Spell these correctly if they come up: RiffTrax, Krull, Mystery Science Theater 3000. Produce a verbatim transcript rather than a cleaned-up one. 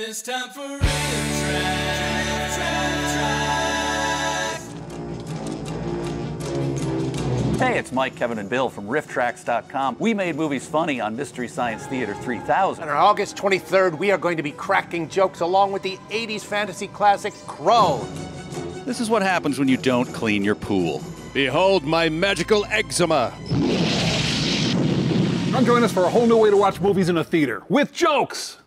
It's time for RiffTrax. Hey, it's Mike, Kevin, and Bill from riff trax dot com. We made movies funny on Mystery Science Theater three thousand. And on August twenty-third, we are going to be cracking jokes along with the eighties fantasy classic Krull. This is what happens when you don't clean your pool. Behold my magical eczema. Come join us for a whole new way to watch movies in a theater with jokes.